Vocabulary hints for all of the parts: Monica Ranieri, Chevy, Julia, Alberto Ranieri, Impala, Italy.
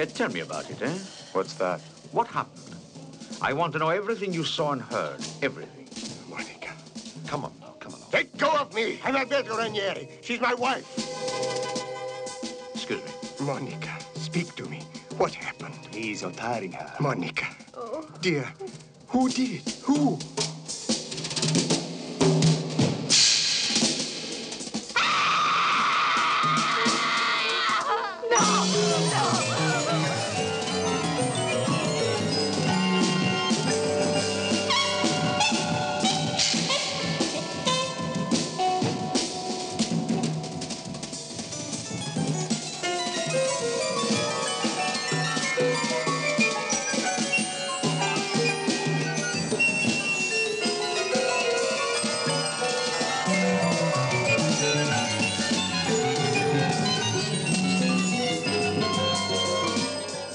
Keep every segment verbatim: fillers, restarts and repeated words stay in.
Uh, tell me about it, eh? What's that? What happened? I want to know everything you saw and heard. Everything. Monica, come on now, come on now. Let go of me! I'm Alberto Ranieri. She's my wife. Excuse me. Monica, speak to me. What happened? He's untying her. Monica, oh. Dear, who did? Who?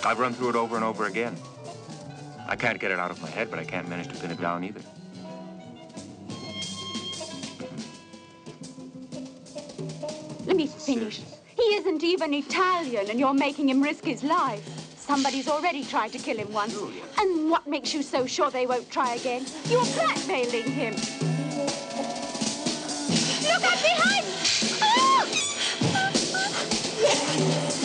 I've run through it over and over again. I can't get it out of my head, but I can't manage to pin it down either. Let me finish. Seriously? He isn't even Italian, and you're making him risk his life. Somebody's already tried to kill him once. Julia. And what makes you so sure they won't try again? You're blackmailing him. Look out behind! Ah!